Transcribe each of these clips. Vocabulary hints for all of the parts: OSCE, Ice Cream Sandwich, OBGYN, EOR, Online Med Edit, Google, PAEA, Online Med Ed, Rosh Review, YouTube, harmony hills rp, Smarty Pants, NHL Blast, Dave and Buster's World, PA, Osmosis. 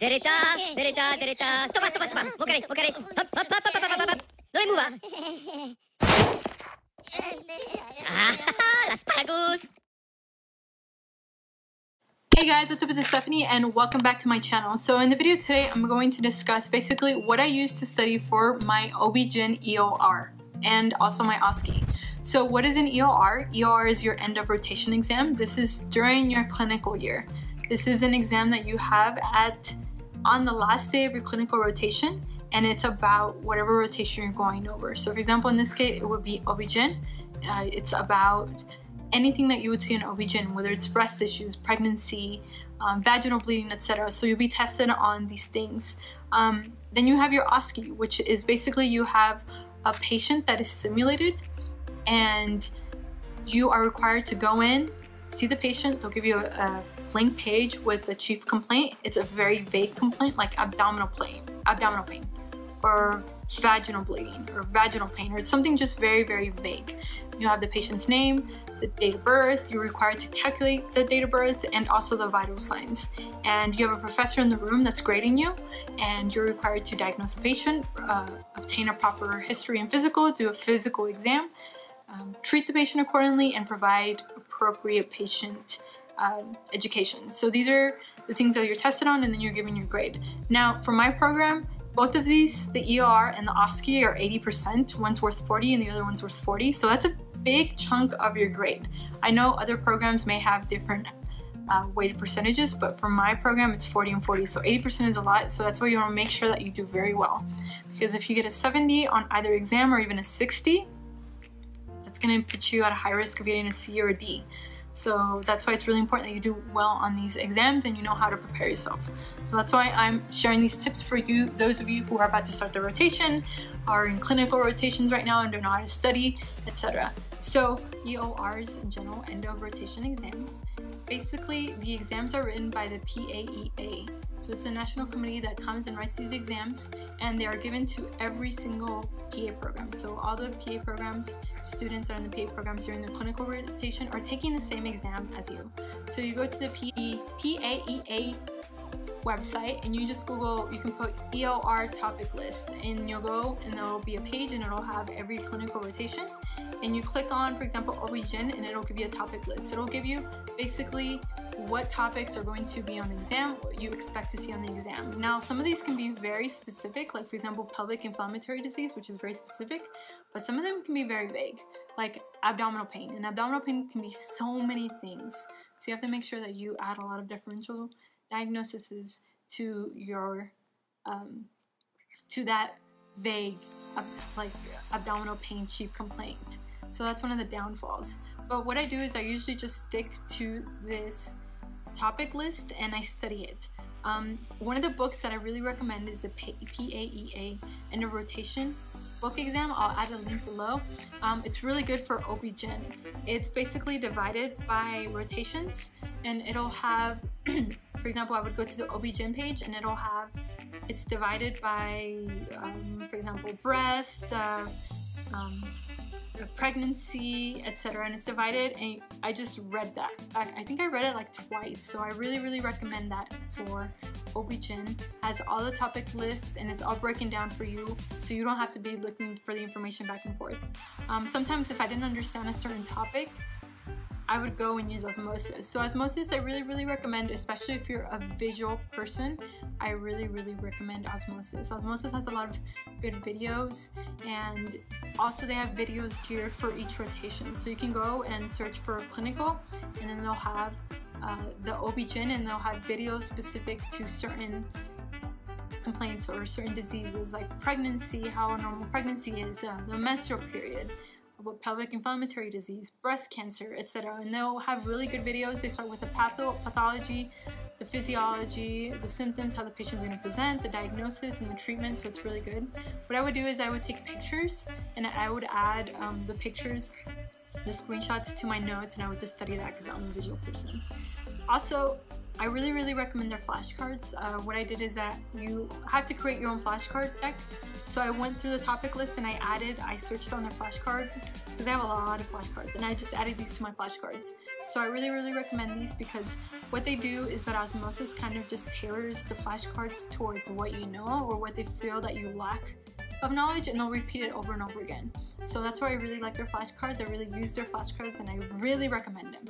Dereta, dereta, dereta. Stop, stop, stop. Mo kare, mo kare. Hop, hop, hop, hop, hop, hop. Dove muova? Ah, l'asparagus. Hey guys, what's up? This is Stephanie and welcome back to my channel. So in the video today, I'm going to discuss basically what I use to study for my OBGYN EOR and also my OSCE. So what is an EOR? EOR is your end of rotation exam. This is during your clinical year. This is an exam that you have on the last day of your clinical rotation, and it's about whatever rotation you're going over. So for example, in this case, it would be OBGYN. It's about anything that you would see in OBGYN, whether it's breast issues, pregnancy, vaginal bleeding, etc. So you'll be tested on these things. Then you have your OSCE, which is basically you have a patient that is simulated and you are required to go in, see the patient. They'll give you a blank page with the chief complaint. It's a very vague complaint, like abdominal pain or vaginal bleeding or vaginal pain or something just very, very vague. You have the patient's name, the date of birth. You're required to calculate the date of birth and also the vital signs. And you have a professor in the room that's grading you, and you're required to diagnose the patient, obtain a proper history and physical, do a physical exam, treat the patient accordingly, and provide appropriate patient education. So these are the things that you're tested on, and then you're given your grade. Now, for my program, both of these, the EOR and the OSCE, are 80%. One's worth 40 and the other one's worth 40. So that's a big chunk of your grade. I know other programs may have different weighted percentages, but for my program, it's 40 and 40. So 80% is a lot. So that's why you want to make sure that you do very well. Because if you get a 70 on either exam or even a 60, that's going to put you at a high risk of getting a C or a D. So that's why it's really important that you do well on these exams and you know how to prepare yourself. So that's why I'm sharing these tips for you, those of you who are about to start the rotation, are in clinical rotations right now and don't know how to study, etc. So EORs in general, end of rotation exams. Basically, the exams are written by the PAEA. So it's a national committee that comes and writes these exams, and they are given to every single PA program. So all the PA programs, students that are in the PA programs during the clinical rotation are taking the same exam as you. So you go to the PAEA website and you just Google, you can put EOR topic list, and you'll go and there'll be a page and it'll have every clinical rotation, and you click on, for example, OBGYN, and it'll give you a topic list. It'll give you basically what topics are going to be on the exam, what you expect to see on the exam. Now, some of these can be very specific, like for example, pelvic inflammatory disease, which is very specific, but some of them can be very vague, like abdominal pain. And abdominal pain can be so many things. So you have to make sure that you add a lot of differential diagnoses to your to that vague like abdominal pain chief complaint. So that's one of the downfalls. But what I do is I usually just stick to this topic list and I study it. One of the books that I really recommend is the PAEA End of Rotation book exam. I'll add a link below. It's really good for OBGYN. It's basically divided by rotations, and it'll have, for example, I would go to the OBGYN page and it'll have, it's divided by, for example, breast, pregnancy, etc. And it's divided, and I just read that. In fact, I think I read it like twice, so I really, really recommend that for OBGYN. It has all the topic lists and it's all broken down for you, so you don't have to be looking for the information back and forth. Sometimes if I didn't understand a certain topic, I would go and use Osmosis. So Osmosis I really, really recommend, especially if you're a visual person. I really, really recommend Osmosis. Osmosis has a lot of good videos, and also they have videos geared for each rotation. So you can go and search for clinical, and then they'll have the OBGYN, and they'll have videos specific to certain complaints or certain diseases, like pregnancy, how a normal pregnancy is, the menstrual period, about pelvic inflammatory disease, breast cancer, etc. And they'll have really good videos. They start with the pathology, the physiology, the symptoms, how the patient's going to present, the diagnosis, and the treatment. So it's really good. What I would do is I would take pictures, and I would add the pictures, the screenshots, to my notes, and I would just study that because I'm a visual person. Also, I really recommend their flashcards. What I did is that you have to create your own flashcard deck. So I went through the topic list and I searched on their flashcard because they have a lot of flashcards, and I just added these to my flashcards. So I really recommend these because what they do is that Osmosis kind of just tailors the flashcards towards what you know or what they feel that you lack of knowledge, and they'll repeat it over and over again. So that's why I really like their flashcards. I really use their flashcards and I really recommend them.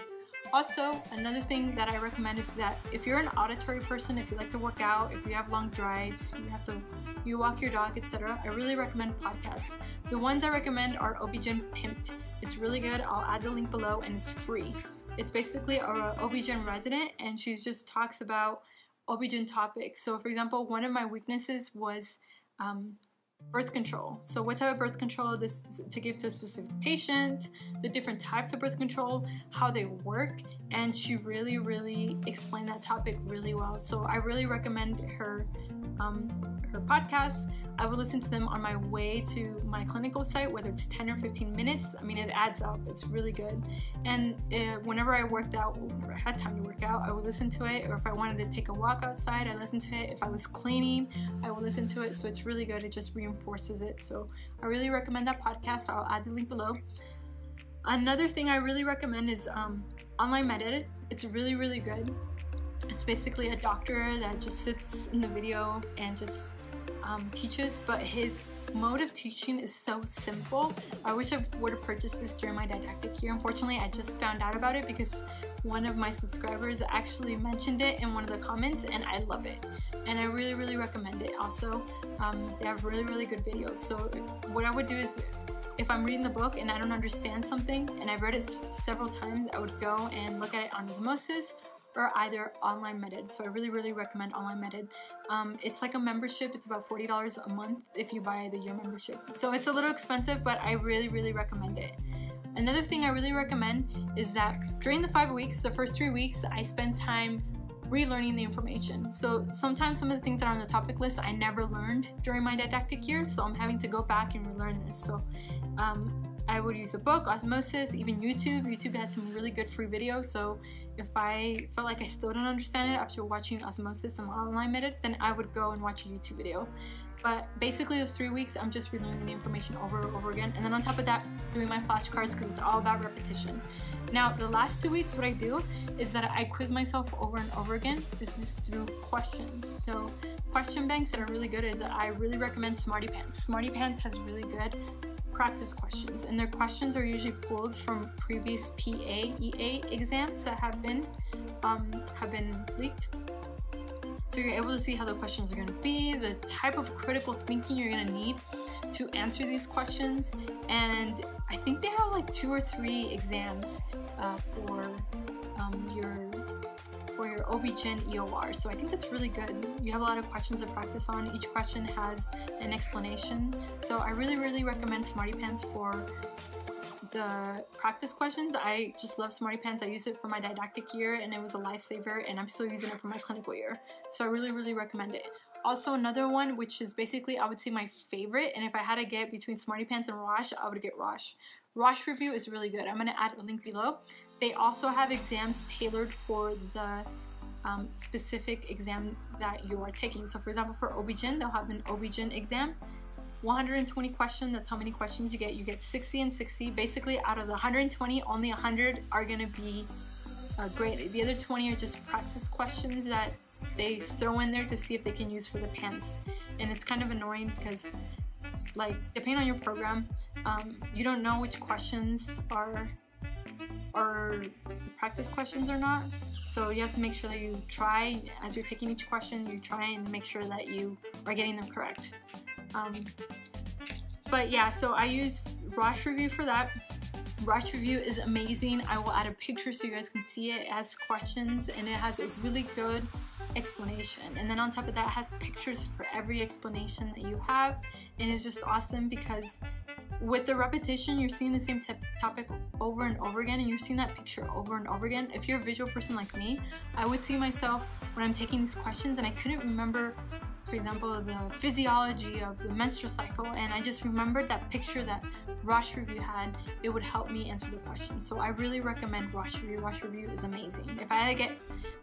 Also, another thing that I recommend is that if you're an auditory person, if you like to work out, if you have long drives, you walk your dog, etc., I really recommend podcasts. The ones I recommend are OBGYN Pimped. It's really good. I'll add the link below, and it's free. It's basically an OBGYN resident, and she just talks about OBGYN topics. So, for example, one of my weaknesses was birth control. So what type of birth control to give to a specific patient, the different types of birth control, how they work, and she really explained that topic really well. So I really recommend her podcasts. I would listen to them on my way to my clinical site, whether it's 10 or 15 minutes. I mean, it adds up. It's really good. And whenever I worked out, whenever I had time to work out, I would listen to it. Or if I wanted to take a walk outside, I listened to it. If I was cleaning, I would listen to it. So it's really good. It just reinforces it. So I really recommend that podcast. I'll add the link below. Another thing I really recommend is Online Med Edit. It's really good. It's basically a doctor that just sits in the video and just teaches, but his mode of teaching is so simple. I wish I would have purchased this during my didactic year. Unfortunately, I just found out about it because one of my subscribers actually mentioned it in one of the comments, and I love it. And I really recommend it. Also, they have really good videos. So what I would do is, if I'm reading the book and I don't understand something, and I've read it several times, I would go and look at it on Osmosis, or either Online Med Ed. So I really recommend Online Med Ed. It's like a membership. It's about $40 a month if you buy the year membership. So it's a little expensive, but I really recommend it. Another thing I really recommend is that during the 5 weeks, the first 3 weeks, I spend time relearning the information. So sometimes some of the things that are on the topic list I never learned during my didactic year, so I'm having to go back and relearn this. So I would use a book, Osmosis, even YouTube. YouTube has some really good free videos, so if I felt like I still don't understand it after watching Osmosis and Online Med Ed, then I would go and watch a YouTube video. But basically those 3 weeks, I'm just relearning the information over and over again. And then on top of that, doing my flashcards because it's all about repetition. Now, the last 2 weeks, what I do is that I quiz myself over and over again. This is through questions. So question banks that are really good is that I really recommend Smarty Pants. Smarty Pants has really good practice questions, and their questions are usually pulled from previous PAEA exams that have been leaked. So you're able to see how the questions are going to be, the type of critical thinking you're going to need to answer these questions, and I think they have like 2 or 3 exams for your OBGYN EOR. So I think that's really good. You have a lot of questions to practice on. Each question has an explanation. So I really recommend Smarty Pants for the practice questions. I just love Smarty Pants. I used it for my didactic year and it was a lifesaver, and I'm still using it for my clinical year. So I really recommend it. Also, another one, which is basically, I would say, my favorite, and if I had to get between Smarty Pants and Rosh, I would get Rosh. Rosh Review is really good. I'm going to add a link below. They also have exams tailored for the specific exam that you are taking. So for example, for OBGYN, they'll have an OBGYN exam, 120 questions. That's how many questions you get. You get 60 and 60. Basically, out of the 120, only 100 are going to be graded. The other 20 are just practice questions that they throw in there to see if they can use for the pants. And it's kind of annoying because, like, depending on your program, you don't know which questions are practice questions or not. So you have to make sure that you try, as you're taking each question, you try and make sure that you are getting them correct. But yeah, so I use Rosh Review for that. Rosh Review is amazing. I will add a picture so you guys can see it. It has questions and it has a really good explanation, and then on top of that, it has pictures for every explanation that you have, and it's just awesome because with the repetition, you're seeing the same topic over and over again, and you're seeing that picture over and over again. If you're a visual person like me, I would see myself when I'm taking these questions and I couldn't remember for example, the physiology of the menstrual cycle, and I just remembered that picture that Rosh Review had, it would help me answer the question. So I really recommend Rosh Review. Rosh Review is amazing. If I had to get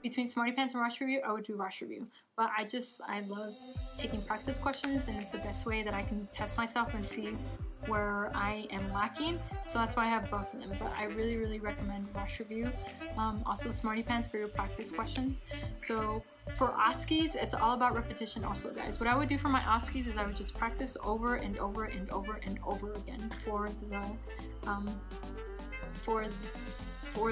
between Smarty Pants and Rosh Review, I would do Rosh Review. But I love taking practice questions, and it's the best way that I can test myself and see where I am lacking. So that's why I have both of them, but I really, really recommend Rosh Review. Also Smarty Pants for your practice questions. So for OSCEs, it's all about repetition also, guys. What I would do for my OSCEs is I would just practice over and over and over and over again for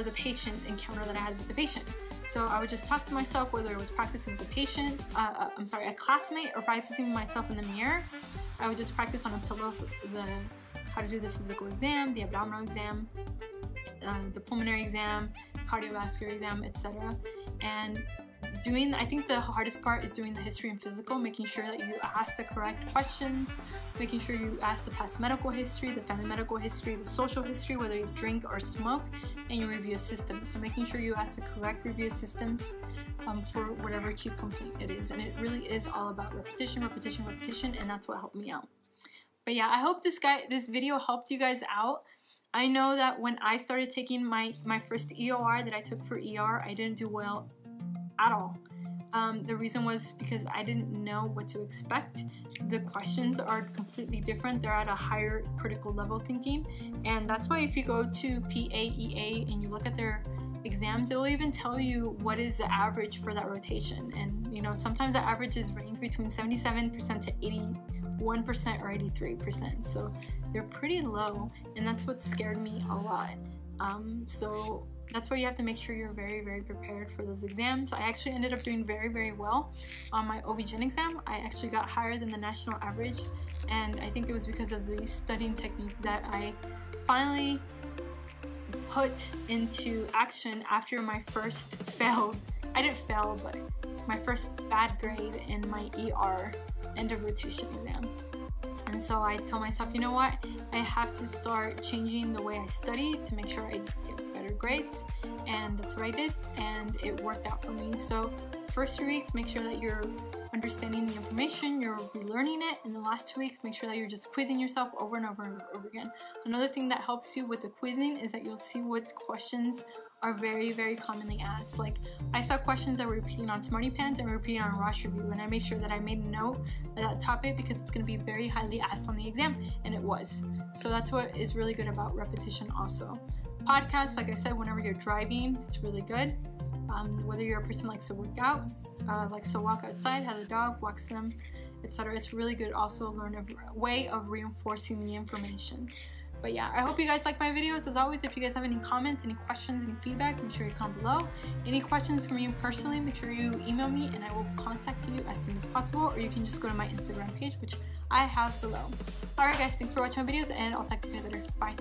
the patient encounter that I had with the patient. So I would just talk to myself, whether it was practicing with a patient, a classmate, or practicing with myself in the mirror. I would just practice on a pillow how to do the physical exam, the abdominal exam, the pulmonary exam, cardiovascular exam, etc. And I think the hardest part is doing the history and physical, making sure that you ask the correct questions, making sure you ask the past medical history, the family medical history, the social history, whether you drink or smoke, and your review of systems. So making sure you ask the correct review of systems for whatever achieve complete it is. And it really is all about repetition, repetition, repetition, and that's what helped me out. But yeah, I hope this video helped you guys out. I know that when I started taking my first EOR that I took for ER, I didn't do well at all. The reason was because I didn't know what to expect. The questions are completely different. They're at a higher critical level thinking, and that's why if you go to PAEA and you look at their exams, they'll even tell you what is the average for that rotation. And you know, sometimes the averages range between 77% to 81% or 83%. So they're pretty low, and that's what scared me a lot. So that's why you have to make sure you're very, very prepared for those exams. I actually ended up doing very, very well on my OBGYN exam. I actually got higher than the national average, and I think it was because of the studying technique that I finally put into action after my first failed, I didn't fail, but my first bad grade in my ER end of rotation exam. And so I told myself, you know what, I have to start changing the way I study to make sure I get better grades, and that's what I did, and it worked out for me. So first 3 weeks, make sure that you're understanding the information, you're relearning it. In the last 2 weeks, make sure that you're just quizzing yourself over and over and over again. Another thing that helps you with the quizzing is that you'll see what questions are very, very commonly asked. Like, I saw questions that were repeating on Smarty Pants and repeating on Rosh Review, and I made sure that I made a note of that topic because it's going to be very highly asked on the exam, and it was. So that's what is really good about repetition also. Podcasts, like I said, whenever you're driving, it's really good. Whether you're a person who likes to work out, likes to walk outside, has a dog, walks them, etc. It's really good also a way of reinforcing the information. But yeah, I hope you guys like my videos. As always, if you guys have any comments, any questions, any feedback, make sure you comment below. Any questions for me personally, make sure you email me and I will contact you as soon as possible, or you can just go to my Instagram page, which I have below. Alright guys, thanks for watching my videos, and I'll talk to you guys later. Bye!